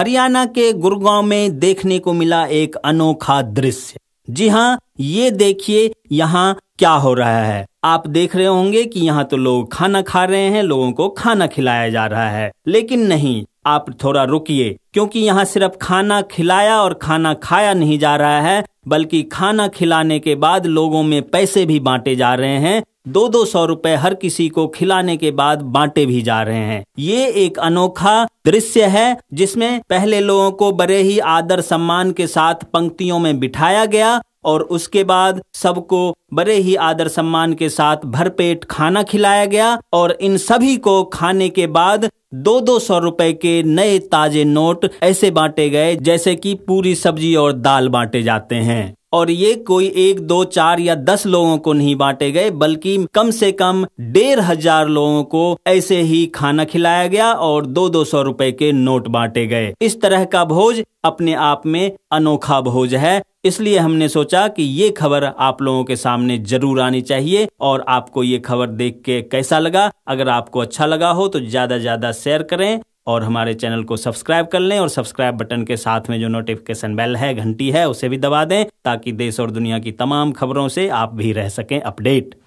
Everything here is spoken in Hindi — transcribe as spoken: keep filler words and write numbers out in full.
हरियाणा के गुड़गांव में देखने को मिला एक अनोखा दृश्य। जी हाँ, ये देखिए यहाँ क्या हो रहा है। आप देख रहे होंगे कि यहाँ तो लोग खाना खा रहे हैं, लोगों को खाना खिलाया जा रहा है, लेकिन नहीं, आप थोड़ा रुकिए, क्योंकि यहाँ सिर्फ खाना खिलाया और खाना खाया नहीं जा रहा है, बल्कि खाना खिलाने के बाद लोगों में पैसे भी बांटे जा रहे हैं। दो दो सौ रुपए हर किसी को खिलाने के बाद बांटे भी जा रहे हैं। ये एक अनोखा दृश्य है जिसमें पहले लोगों को बड़े ही आदर सम्मान के साथ पंक्तियों में बिठाया गया और उसके बाद सबको बड़े ही आदर सम्मान के साथ भरपेट खाना खिलाया गया और इन सभी को खाने के बाद दो दो सौ रुपए के नए ताजे नोट ऐसे बांटे गए जैसे कि पूरी सब्जी और दाल बांटे जाते हैं। और ये कोई एक दो चार या दस लोगों को नहीं बांटे गए, बल्कि कम से कम डेढ़ हजार लोगों को ऐसे ही खाना खिलाया गया और दो दो सौ रुपए के नोट बांटे गए। इस तरह का भोज अपने आप में अनोखा भोज है, इसलिए हमने सोचा कि ये खबर आप लोगों के सामने जरूर आनी चाहिए। और आपको ये खबर देख के कैसा लगा? अगर आपको अच्छा लगा हो तो ज्यादा से ज्यादा शेयर करें और हमारे चैनल को सब्सक्राइब कर लें और सब्सक्राइब बटन के साथ में जो नोटिफिकेशन बेल है, घंटी है, उसे भी दबा दें ताकि देश और दुनिया की तमाम खबरों से आप भी रह सकें अपडेट।